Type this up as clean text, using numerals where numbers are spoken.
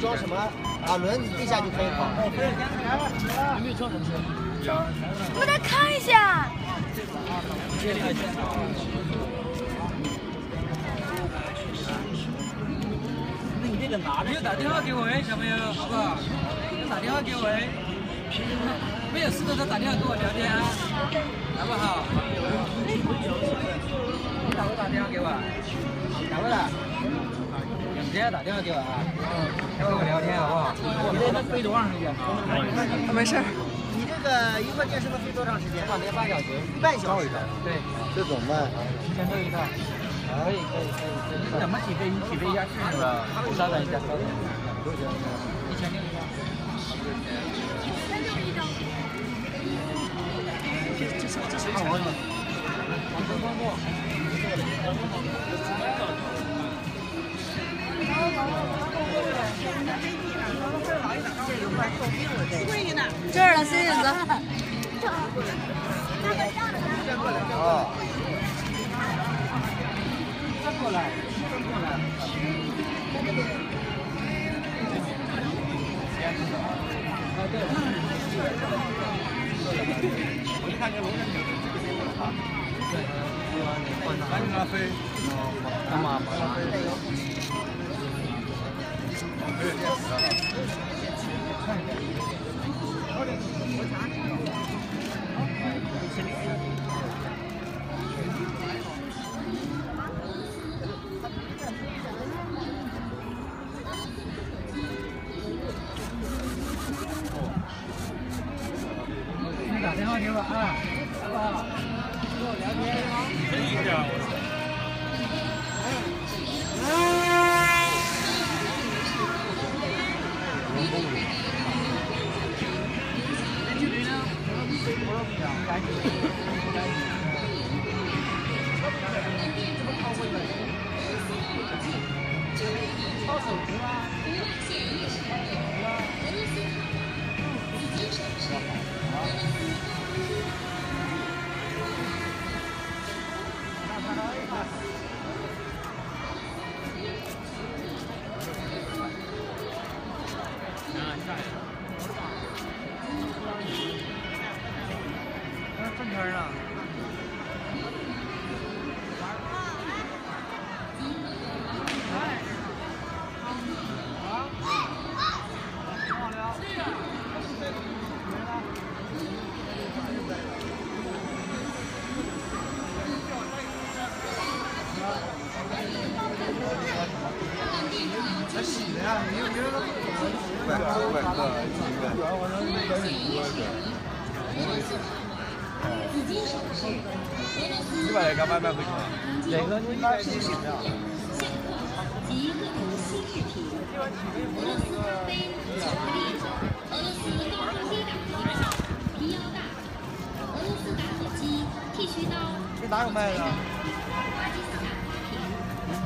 装什么啊轮子，地下就可以跑。有没有装什么？我来看一下。那你这个拿着。你打电话给我喂，小朋友，好不好？你打电话给我喂。没有事的时候打电话跟我聊天，好不好？你打不打电话给我？打不打？ 直接打电话给我啊！跟我聊天好不好？你这能飞多长时间？没事。你这个一块电视能飞多长时间？半小时。半小时。对。这怎么办？提前弄一下。可以。你怎么起飞？你起飞一下试试吧。稍等一下。都行。你先定一下。那就是一张。这谁抢的？我。 这儿了，森影子。哦。再过来。啊对。我就看见龙人有这个飞过来啊。对。赶紧让它飞。干嘛？你打电话给我啊，好不好？跟我聊天啊。真一点，我操！ 哪有卖的？